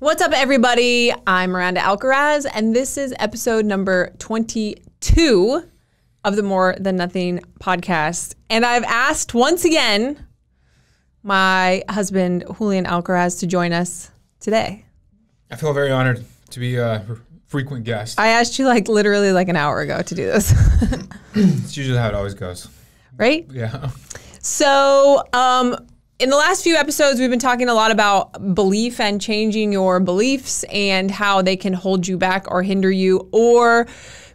What's up, everybody? I'm Miranda Alcaraz, and this is episode number 22 of the More Than Nothing podcast. And I've asked once again my husband, Julian Alcaraz, to join us today. I feel very honored to be a frequent guest. I asked you literally an hour ago to do this. It's usually how it always goes. Right? Yeah. So, in the last few episodes, we've been talking a lot about belief and changing your beliefs and how they can hold you back or hinder you or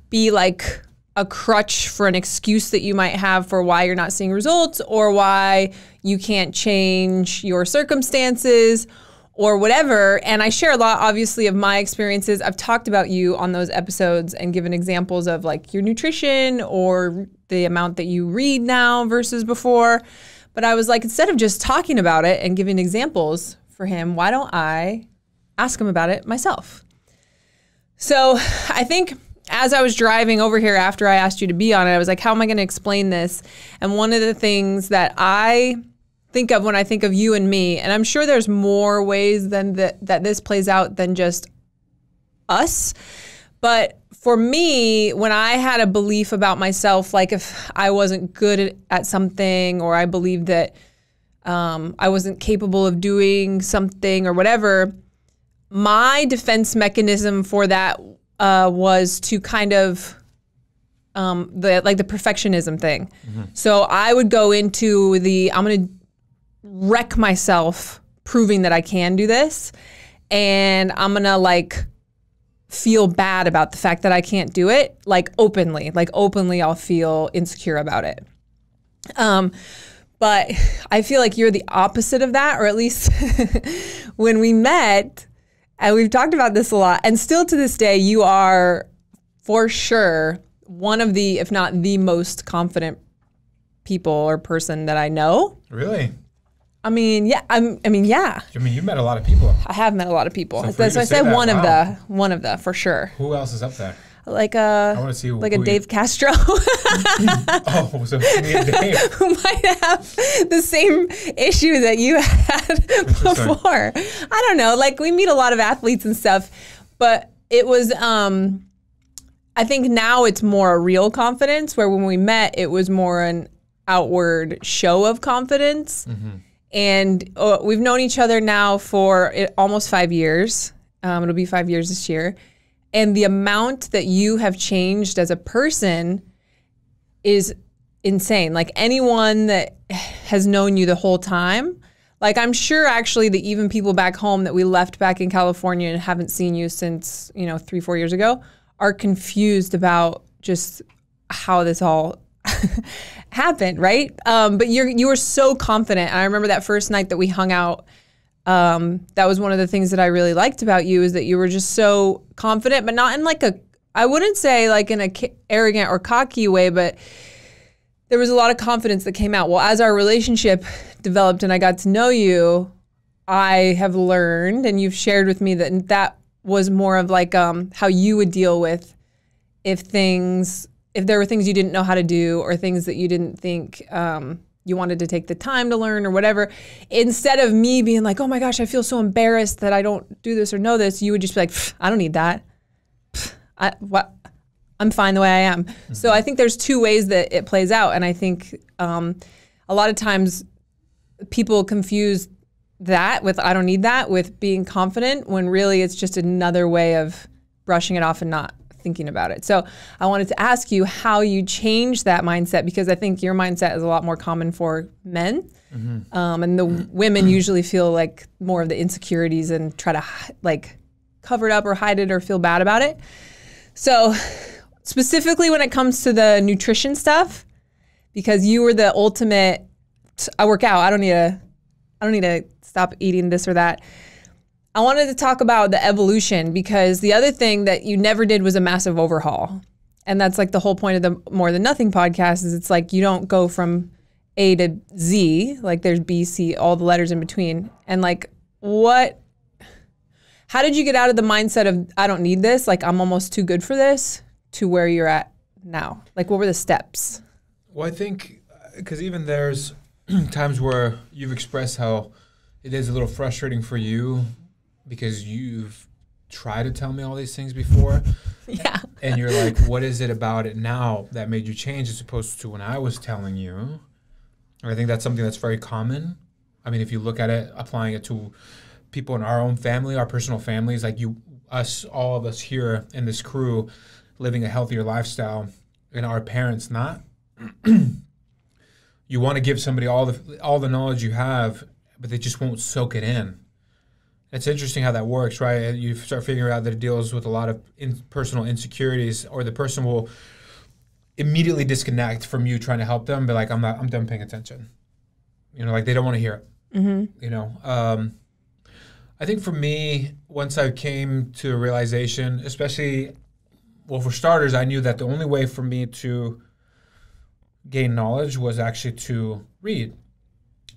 be like a crutch for an excuse that you might have for why you're not seeing results or why you can't change your circumstances or whatever. And I share a lot, obviously, of my experiences. I've talked about you on those episodes and given examples of like your nutrition or the amount that you read now versus before. But I was like, instead of just talking about it and giving examples for him, why don't I ask him about it myself? So I think as I was driving over here after I asked you to be on it, I was like, how am I going to explain this? And one of the things that I think of when I think of you and me, and I'm sure there's more ways than that this plays out than just us, but for me, when I had a belief about myself, like if I wasn't good at something or I believed that I wasn't capable of doing something or whatever, my defense mechanism for that was to kind of the perfectionism thing. Mm-hmm. So I would go into the, I'm gonna wreck myself proving that I can do this, and I'm gonna like feel bad about the fact that I can't do it, like openly I'll feel insecure about it. But I feel like you're the opposite of that, or at least when we met, and we've talked about this a lot, and still to this day, you are for sure one of the, if not the most confident people or person that I know. Really? I mean, yeah. Yeah. I mean, you've met a lot of people. I have met a lot of people. So I said one of the for sure. Who else is up there? Like a, I want to see like a Dave Castro. Oh, so me and Dave. Who might have the same issue that you had before. I don't know. Like we meet a lot of athletes and stuff, but it was. I think now it's more a real confidence. Where when we met, it was more an outward show of confidence. Mm-hmm. And we've known each other now for almost 5 years. It'll be 5 years this year. And the amount that you have changed as a person is insane. Like anyone that has known you the whole time, like I'm sure actually that even people back home that we left back in California and haven't seen you since, you know, 3-4 years ago are confused about just how this all happened, right? But you were so confident. And I remember that first night that we hung out, that was one of the things that I really liked about you is that you were just so confident, but not in like a, I wouldn't say like in a arrogant or cocky way, but there was a lot of confidence that came out. Well, as our relationship developed and I got to know you, I have learned and you've shared with me that that was more of like how you would deal with if there were things you didn't know how to do or things that you didn't think you wanted to take the time to learn or whatever, instead of me being like, oh my gosh, I feel so embarrassed that I don't do this or know this, you would just be like, I don't need that. I'm fine the way I am. Mm-hmm. So I think there's two ways that it plays out. And I think a lot of times people confuse that with I don't need that with being confident when really it's just another way of brushing it off and not thinking about it. So I wanted to ask you how you change that mindset, because I think your mindset is a lot more common for men. Mm-hmm. And the women usually feel like more of the insecurities and try to like cover it up or hide it or feel bad about it. So specifically when it comes to the nutrition stuff, because you were the ultimate, I work out, I don't need to stop eating this or that. I wanted to talk about the evolution, because the other thing that you never did was a massive overhaul. And that's like the whole point of the More Than Nothing podcast is it's like you don't go from A to Z, like there's B, C, all the letters in between. And like how did you get out of the mindset of I don't need this, like I'm almost too good for this, to where you're at now? Like what were the steps? Well, I think because even there's times where you've expressed how it is a little frustrating for you because you've tried to tell me all these things before. Yeah. And you're like, what is it about it now that made you change as opposed to when I was telling you? I think that's something that's very common. I mean, if you look at it, applying it to people in our own family, our personal families, like you, us, all of us here in this crew living a healthier lifestyle and our parents not. You want to give somebody all the knowledge you have, but they just won't soak it in. It's interesting how that works, right? You start figuring out that it deals with a lot of personal insecurities, or the person will immediately disconnect from you trying to help them, be like, I'm done paying attention. You know, like they don't want to hear it. Mm-hmm. You know, I think for me, once I came to a realization, especially, well, for starters, I knew that the only way for me to gain knowledge was actually to read.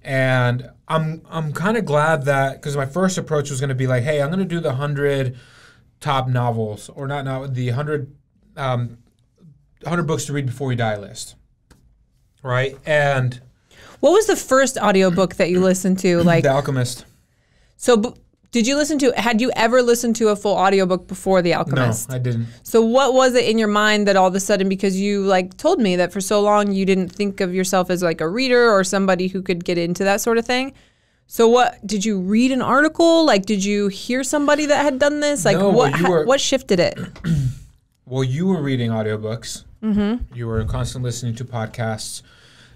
And I'm kind of glad that, because my first approach was going to be like, hey, I'm going to do the 100 top novels, or not now, the 100 books to read before you die list, right? And what was the first audiobook that you listened to? Like The Alchemist. So did you listen to, had you ever listened to a full audiobook before The Alchemist? No, I didn't. So what was it in your mind that all of a sudden, because you like told me that for so long you didn't think of yourself as like a reader or somebody who could get into that sort of thing. So what, did you read an article? Like, did you hear somebody that had done this? Like, no, what shifted it? Well, you were reading audiobooks. Mm-hmm. You were constantly listening to podcasts.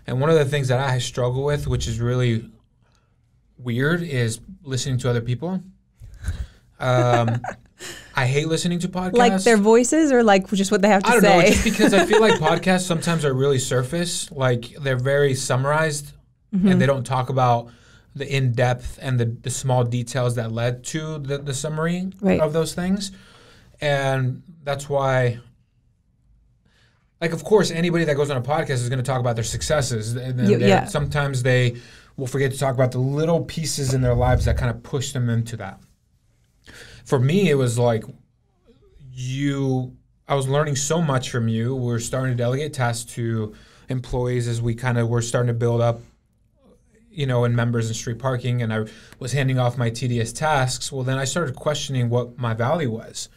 And one of the things that I struggle with, which is really weird, is listening to other people. I hate listening to podcasts. Like their voices, or like just what they have to say? I don't know, just because I feel like podcasts sometimes are really surface. Like they're very summarized, mm-hmm. and they don't talk about the in-depth and the small details that led to the summary right. of those things. And that's why... Like, of course, anybody that goes on a podcast is going to talk about their successes. And yeah. Sometimes they will forget to talk about the little pieces in their lives that kind of push them into that. For me, it was like I was learning so much from you. We're starting to delegate tasks to employees as we kind of were starting to build up, you know, in members and Street Parking. And I was handing off my tedious tasks. Well, then I started questioning what my value was.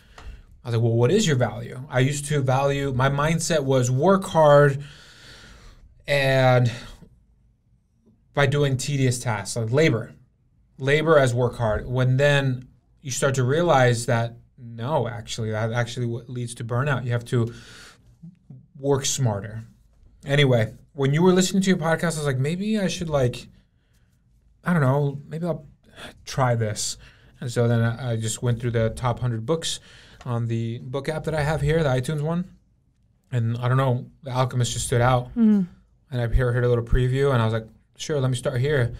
I was like, well, what is your value? I used to value, my mindset was work hard and by doing tedious tasks, like labor as work hard. When then you start to realize that, no, actually, that actually what leads to burnout. You have to work smarter. Anyway, when you were listening to your podcast, I was like, maybe I should like, I don't know, maybe I'll try this. And so then I just went through the top 100 books on the book app that I have here, the iTunes one. And I don't know, The Alchemist just stood out. Mm. And I heard a little preview and I was like, sure, let me start here.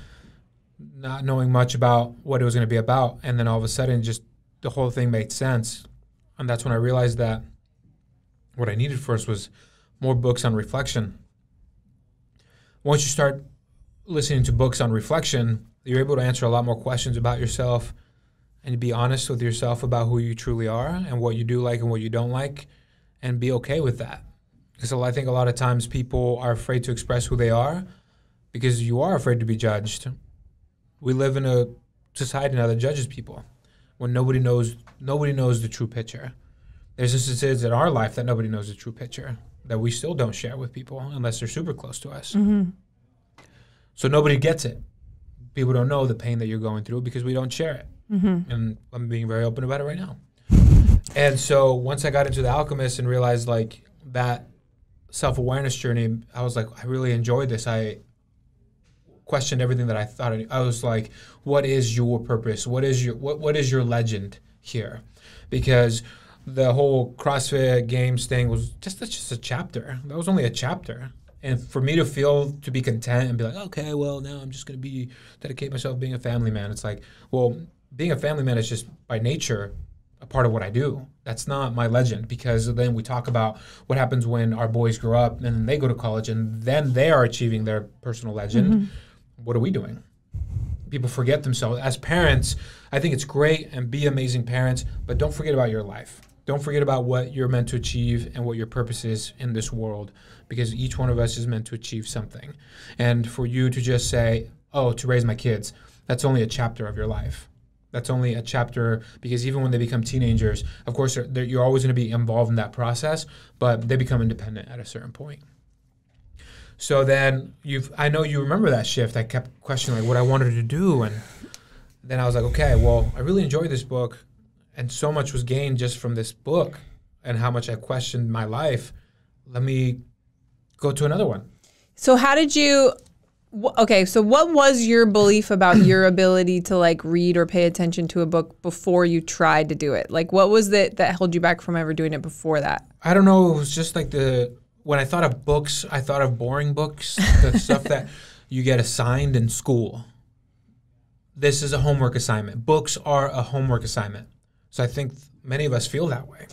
Not knowing much about what it was going to be about. And then all of a sudden, just the whole thing made sense. And that's when I realized that what I needed first was more books on reflection. Once you start listening to books on reflection, you're able to answer a lot more questions about yourself, and be honest with yourself about who you truly are and what you do like and what you don't like, and be okay with that. Because I think a lot of times people are afraid to express who they are because you are afraid to be judged. We live in a society now that judges people when nobody knows the true picture. There's instances in our life that nobody knows the true picture that we still don't share with people unless they're super close to us. Mm-hmm. So nobody gets it. People don't know the pain that you're going through because we don't share it. Mm-hmm. And I'm being very open about it right now. And so once I got into The Alchemist and realized like that self-awareness journey, I was like, I really enjoyed this. I questioned everything that I thought. I was like, what is your purpose? What is your legend here? Because the whole CrossFit Games thing was just a chapter. That was only a chapter. And for me to feel, to be content and be like, okay, well, now I'm just going to dedicate myself to being a family man. It's like, well, being a family man is just by nature a part of what I do. That's not my legend, because then we talk about what happens when our boys grow up and then they go to college and then they are achieving their personal legend. Mm-hmm. What are we doing? People forget themselves. As parents, I think it's great and be amazing parents, but don't forget about your life. Don't forget about what you're meant to achieve and what your purpose is in this world, because each one of us is meant to achieve something. And for you to just say, oh, to raise my kids, that's only a chapter of your life. That's only a chapter, because even when they become teenagers, of course, you're always going to be involved in that process, but they become independent at a certain point. So then I know you remember that shift. I kept questioning like what I wanted to do, and then I was like, okay, well, I really enjoyed this book, and so much was gained just from this book and how much I questioned my life. Let me go to another one. So how did you... Okay, so what was your belief about your ability to like read or pay attention to a book before you tried to do it? Like, what was it that held you back from ever doing it before that? I don't know. It was just like when I thought of books, I thought of boring books, the stuff that you get assigned in school. This is a homework assignment. Books are a homework assignment. So I think many of us feel that way.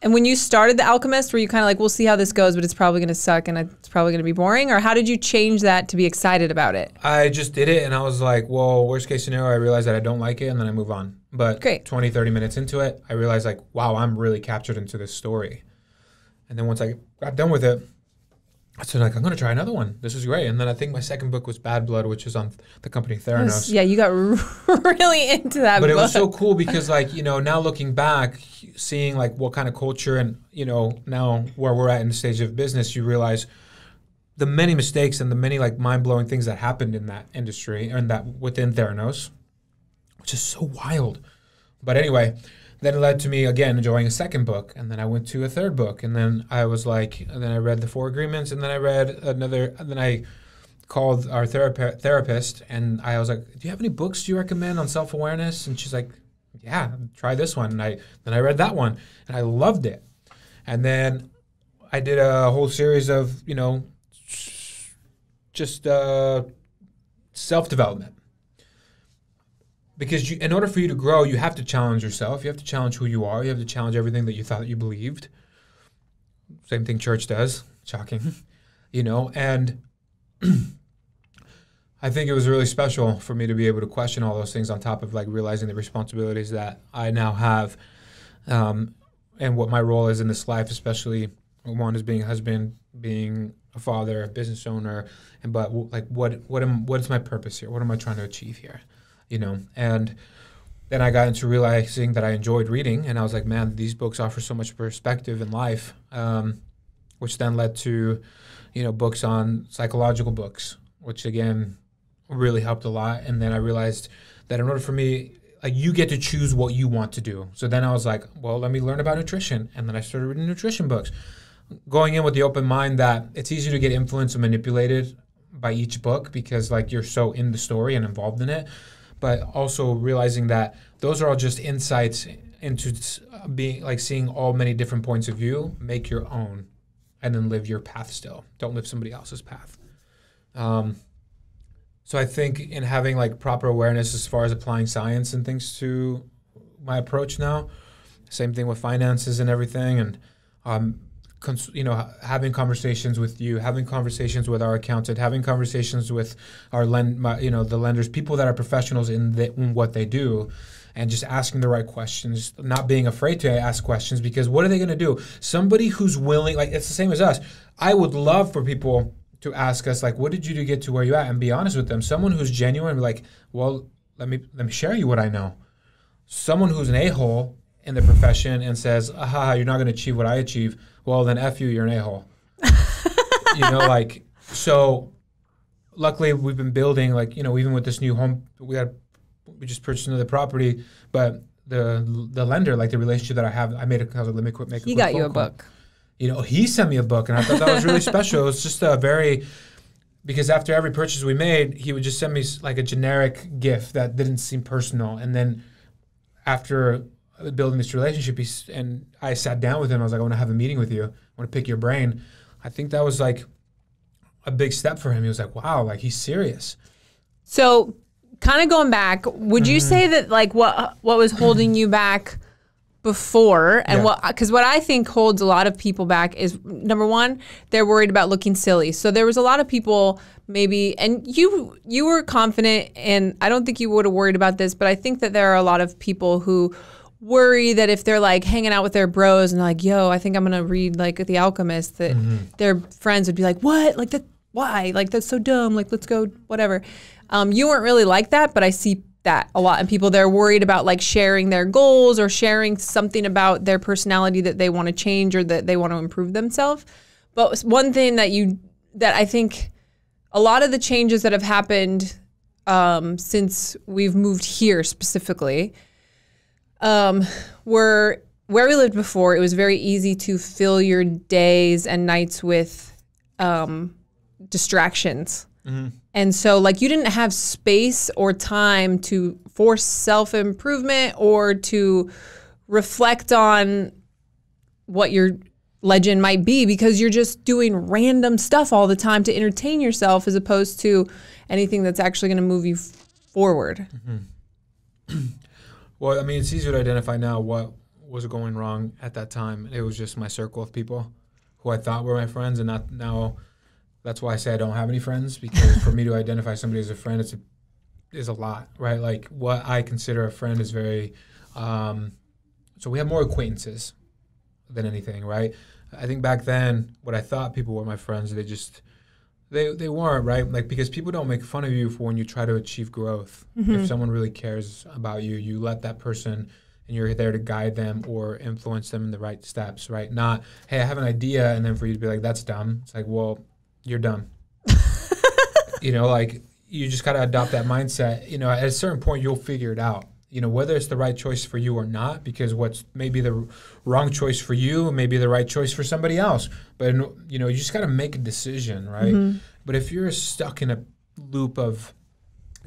And when you started The Alchemist, were you kind of like, we'll see how this goes, but it's probably going to suck and it's probably going to be boring? Or how did you change that to be excited about it? I just did it and I was like, well, worst case scenario, I realized that I don't like it and then I move on. But great. 20, 30 minutes into it, I realized like, wow, I'm really captured into this story. And then once I got done with it, I said like, I'm going to try another one. This is great. And then I think my second book was Bad Blood, which is on the company Theranos. Yeah, you got really into that book. But it was so cool because like, you know, now looking back, seeing like what kind of culture and, you know, now where we're at in the stage of business, you realize the many mistakes and the many like mind-blowing things that happened in that industry and that within Theranos, which is so wild. But anyway, then it led to me, again, enjoying a second book. And then I went to a third book. And then I was like, and then I read The Four Agreements. And then I read another, and then I called our therapist. And I was like, do you have any books you recommend on self-awareness? And she's like, yeah, try this one. And then I read that one. And I loved it. And then I did a whole series of, you know, just self-development. Because in order for you to grow, you have to challenge yourself. You have to challenge who you are. You have to challenge everything that you thought that you believed. Same thing church does. Shocking. You know, and I think it was really special for me to be able to question all those things on top of, like, realizing the responsibilities that I now have and what my role is in this life, especially one is being a husband, being a father, a business owner, and but, like, what is my purpose here? What am I trying to achieve here? You know, and then I got into realizing that I enjoyed reading, and I was like, man, these books offer so much perspective in life, which then led to, you know, books on psychological books, which again really helped a lot. And then I realized that in order for me, like, you get to choose what you want to do. So then I was like, well, let me learn about nutrition. And then I started reading nutrition books, going in with the open mind that it's easy to get influenced and manipulated by each book because, like, you're so in the story and involved in it. But also realizing that those are all just insights into being, like, seeing all many different points of view, make your own, and then live your path still. Don't live somebody else's path. So I think in having, like, proper awareness as far as applying science and things to my approach now, same thing with finances and everything, and you know, having conversations with you, having conversations with our accountant, having conversations with our the lenders, people that are professionals in what they do, and just asking the right questions, not being afraid to ask questions, because what are they going to do? Somebody who's willing, like, it's the same as us. I would love for people to ask us, like, what did you do to get to where you at? And be honest with them. Someone who's genuine, be like, well, let me share you what I know. Someone who's an a-hole in the profession and says, aha, you're not going to achieve what I achieve, well, then F you, you're an a-hole. You know, like, so luckily we've been building, like, you know, even with this new home, we just purchased another property, but the lender, like, the relationship that I have, I was like, let me quit making a quick phone call. He got you a book. You know, he sent me a book, and I thought that was really special. It was just a very, because after every purchase we made, he would just send me, like, a generic gift that didn't seem personal. And then after building this relationship, and I sat down with him. I was like, I want to have a meeting with you. I want to pick your brain. I think that was, like, a big step for him. He was like, wow, like, he's serious. So kind of going back, would you say that, like, what was holding you back before, and because what I think holds a lot of people back is, number one, they're worried about looking silly. So there was a lot of people maybe, and you were confident, and I don't think you would have worried about this, but I think that there are a lot of people who worry that if they're, like, hanging out with their bros and, like, yo, I think I'm gonna read, like, The Alchemist, that their friends would be like, what? Like, that? Why? Like, that's so dumb. Like, let's go, whatever. You weren't really like that, but I see that a lot. And people, they're worried about like sharing their goals or sharing something about their personality that they want to change or that they want to improve themselves. But one thing that I think a lot of the changes that have happened since we've moved here specifically were where we lived before. It was very easy to fill your days and nights with distractions. Mm-hmm. And so like you didn't have space or time to force self-improvement or to reflect on what your legend might be, because you're just doing random stuff all the time to entertain yourself as opposed to anything that's actually going to move you forward. Mm-hmm. Well, I mean, it's easier to identify now what was going wrong at that time. It was just my circle of people who I thought were my friends, and not now. That's why I say I don't have any friends, because for me to identify somebody as a friend is a lot, right? Like what I consider a friend is very, so we have more acquaintances than anything, right? I think back then what I thought people were my friends, they just, they weren't, right? Like, because people don't make fun of you for when you try to achieve growth. Mm-hmm. If someone really cares about you, you let that person, and you're there to guide them or influence them in the right steps, right? Not, hey, I have an idea, and then for you to be like, that's dumb. It's like, well, you're done. You know, like you just got to adopt that mindset. You know, at a certain point, you'll figure it out, you know, whether it's the right choice for you or not, because what's maybe the wrong choice for you may be the right choice for somebody else. But, you know, you just got to make a decision, right? Mm-hmm. But if you're stuck in a loop of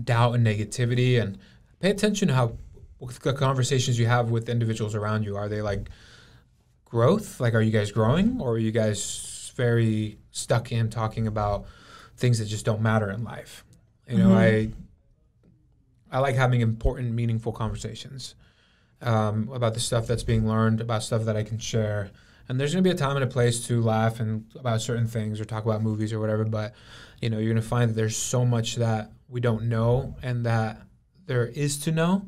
doubt and negativity, and pay attention to how the conversations you have with individuals around you, are they like growth? Like, are you guys growing, or are you guys very stuck in talking about things that just don't matter in life? You know, I like having important, meaningful conversations about the stuff that's being learned, about stuff that I can share. And there's going to be a time and a place to laugh and about certain things or talk about movies or whatever. But, you know, you're going to find that there's so much that we don't know and that there is to know.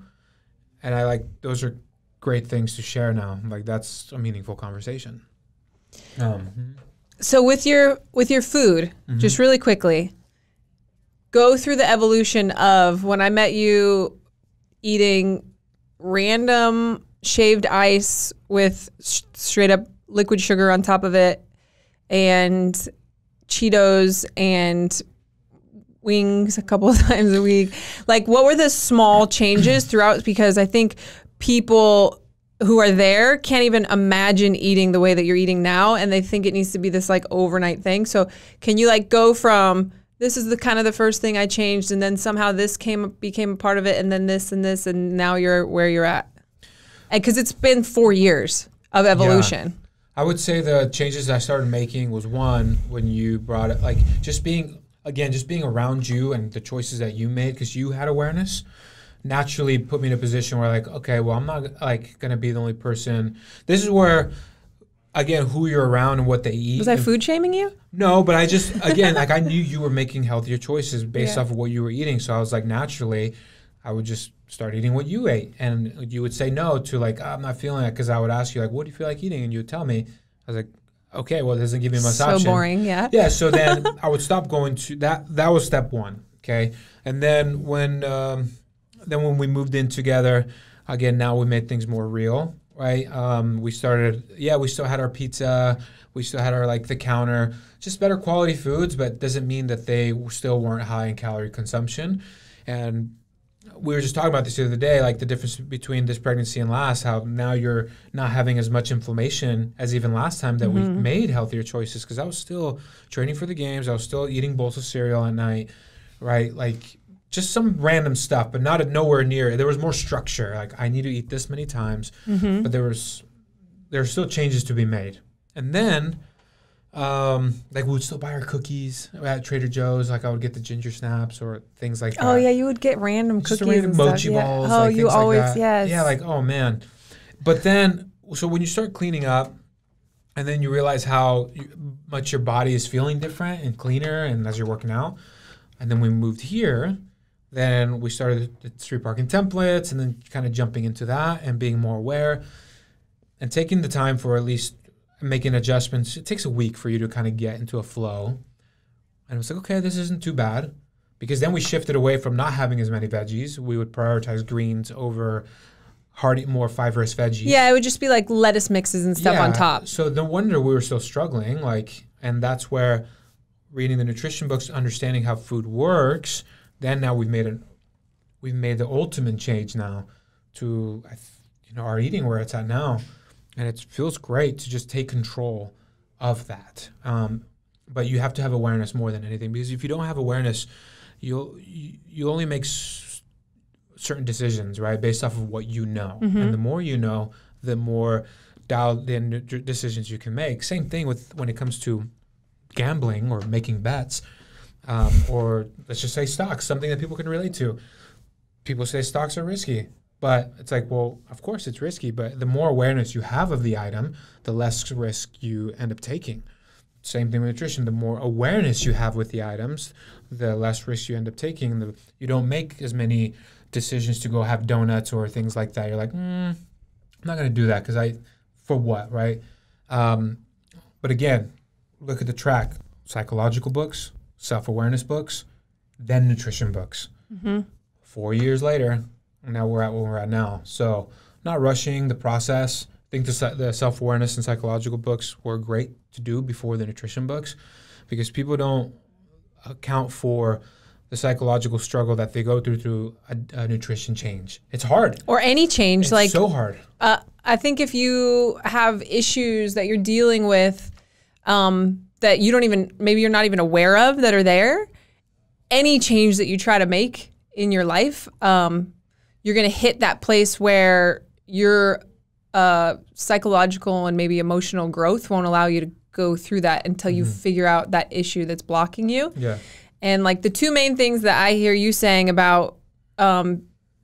And I like, those are great things to share now. Like, that's a meaningful conversation. So with your food, just really quickly, go through the evolution of when I met you eating random shaved ice with straight up liquid sugar on top of it, and Cheetos and wings a couple of times a week. Like, what were the small changes throughout? Because I think people who are there can't even imagine eating the way that you're eating now, and they think it needs to be this like overnight thing. So can you like go from, this is the kind of the first thing I changed, and then somehow this became a part of it, and then this and this, and now you're where you're at? Because it's been 4 years of evolution. Yeah. I would say the changes I started making was, one, when you brought it, like just being around you and the choices that you made, because you had awareness, naturally put me in a position where like, okay, well, I'm not like going to be the only person. This is where, again, who you're around and what they eat. Was I food shaming you? No, but I just, again, like I knew you were making healthier choices based off of what you were eating. So I was like, naturally, I would just start eating what you ate. And you would say no to like, I'm not feeling it, because I would ask you like, what do you feel like eating? And you would tell me. I was like, okay, well, it doesn't give me much option. So boring, yeah. Yeah, so then I would stop going to that. That was step one, okay? And then when we moved in together, again, now we made things more real, right? We started, yeah, we still had our pizza. We still had our, like, the counter. Just better quality foods, but doesn't mean that they still weren't high in calorie consumption. And we were just talking about this the other day, like the difference between this pregnancy and last, how now you're not having as much inflammation as even last time that we made healthier choices, because I was still training for the games. I was still eating bowls of cereal at night, right? Like just some random stuff, but not nowhere near. There was more structure. Like I need to eat this many times, but there were still changes to be made. And then like we would still buy our cookies at Trader Joe's. Like I would get the ginger snaps or things like that. Oh yeah, you would get random cookies, just random mochi balls. Yeah. Oh, like, you always like that. Yes. Yeah, like, oh man. But then, so when you start cleaning up, and then you realize how much your body is feeling different and cleaner, and as you're working out. And then we moved here. Then we started the street parking templates, and then kind of jumping into that and being more aware, and taking the time for at least making adjustments. It takes a week for you to kind of get into a flow. And I was like, okay, this isn't too bad, because then we shifted away from not having as many veggies. We would prioritize greens over hearty, more fibrous veggies. Yeah, it would just be like lettuce mixes and stuff on top. So no wonder we were still struggling. Like, and that's where reading the nutrition books, understanding how food works. Then now we've made the ultimate change now to our eating where it's at now, and it feels great to just take control of that. But you have to have awareness more than anything, because if you don't have awareness, you only make certain decisions, right, based off of what you know. Mm-hmm. And the more you know, the more dialed in decisions you can make. Same thing with when it comes to gambling or making bets, or let's just say stocks, something that people can relate to. People say stocks are risky, but it's like, well, of course it's risky, but the more awareness you have of the item, the less risk you end up taking. Same thing with nutrition. The more awareness you have with the items, the less risk you end up taking. You don't make as many decisions to go have donuts or things like that. You're like, I'm not going to do that because for what, right? But again, look at the track. Psychological books, self-awareness books, then nutrition books. Mm-hmm. 4 years later, now we're at where we're at now. So not rushing the process. I think the self-awareness and psychological books were great to do before the nutrition books, because people don't account for the psychological struggle that they go through a nutrition change. It's hard. Or any change. It's like so hard. I think if you have issues that you're dealing with that you don't even, maybe you're not even aware of that are there, any change that you try to make in your life, you're going to hit that place where your psychological and maybe emotional growth won't allow you to go through that until you figure out that issue that's blocking you. Yeah. And like the two main things that I hear you saying about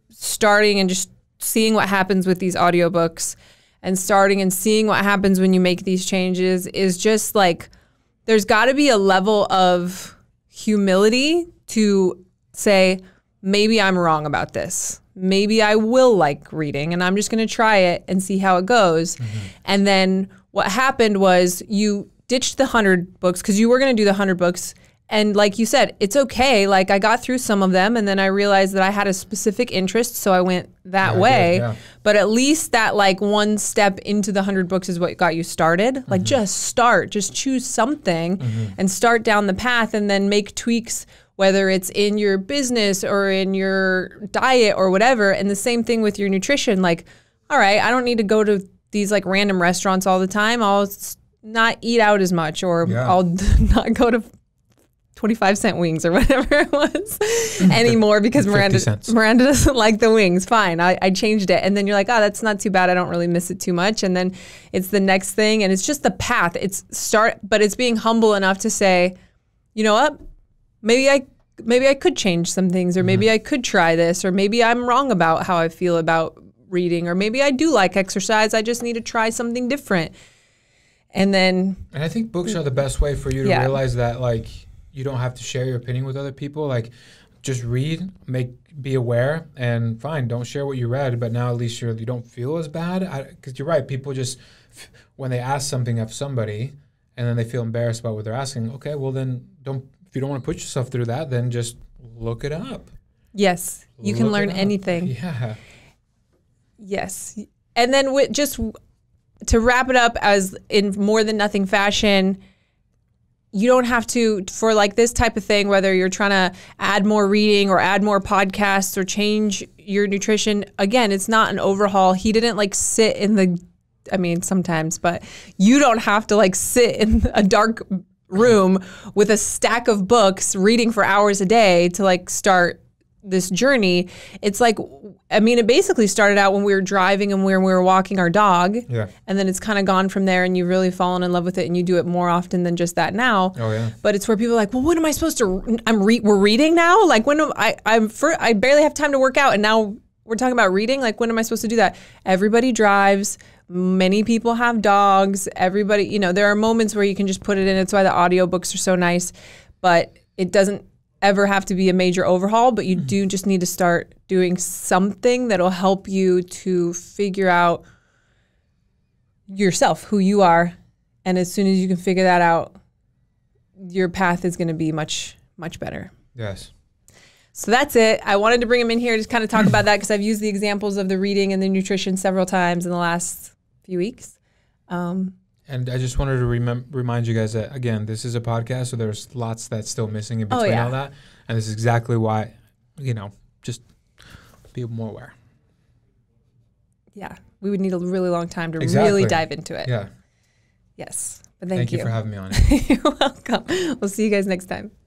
starting and just seeing what happens with these audiobooks, and starting and seeing what happens when you make these changes, is just like, there's got to be a level of humility to say, maybe I'm wrong about this. Maybe I will like reading, and I'm just going to try it and see how it goes. Mm-hmm. And then what happened was you ditched the 100 books because you were going to do the 100 books. And like you said, it's okay. Like I got through some of them, and then I realized that I had a specific interest, so I went that way. Yeah. But at least that like one step into the 100 books is what got you started. Mm-hmm. Like just start, just choose something and start down the path, and then make tweaks, whether it's in your business or in your diet or whatever. And the same thing with your nutrition. Like, all right, I don't need to go to these like random restaurants all the time. I'll not eat out as much, or I'll not go to 25-cent wings or whatever it was anymore, because Miranda doesn't like the wings. Fine, I changed it. And then you're like, oh, that's not too bad. I don't really miss it too much. And then it's the next thing, and it's just the path. It's start, but it's being humble enough to say, you know what? Maybe I could change some things, or maybe I could try this, or maybe I'm wrong about how I feel about reading, or maybe I do like exercise. I just need to try something different. And I think books are the best way for you to realize that, like, you don't have to share your opinion with other people. Like, just read, be aware, and fine, don't share what you read, but now at least you don't feel as bad. Because you're right, people just, when they ask something of somebody, and then they feel embarrassed about what they're asking, okay, well then if you don't want to put yourself through that, then just look it up. Yes, you can learn anything. Yeah. Yes. And then just to wrap it up, as in More Than Nothing fashion, you don't have to, for like this type of thing, whether you're trying to add more reading or add more podcasts or change your nutrition, again, it's not an overhaul. He didn't like sit in the, I mean, sometimes, but you don't have to like sit in a dark room with a stack of books reading for hours a day to like start this journey. It's like, I mean, it basically started out when we were driving and when we were walking our dog. Yeah. And then it's kind of gone from there, and you've really fallen in love with it, and you do it more often than just that now. Oh yeah. But it's where people are like, well, when am I supposed to, we're reading now? Like, when am I barely have time to work out, and now we're talking about reading. Like, when am I supposed to do that? Everybody drives. Many people have dogs. Everybody, you know, there are moments where you can just put it in. It's why the audiobooks are so nice, but it doesn't ever have to be a major overhaul, but you do just need to start doing something that'll help you to figure out yourself, who you are. And as soon as you can figure that out, your path is going to be much, much better. Yes. So that's it. I wanted to bring them in here to kind of talk about that because I've used the examples of the reading and the nutrition several times in the last few weeks. And I just wanted to remind you guys that, again, this is a podcast, so there's lots that's still missing in between all that. And this is exactly why, you know, just be more aware. Yeah. We would need a really long time to really dive into it. Yeah. Yes. But thank you for having me on. You're welcome. We'll see you guys next time.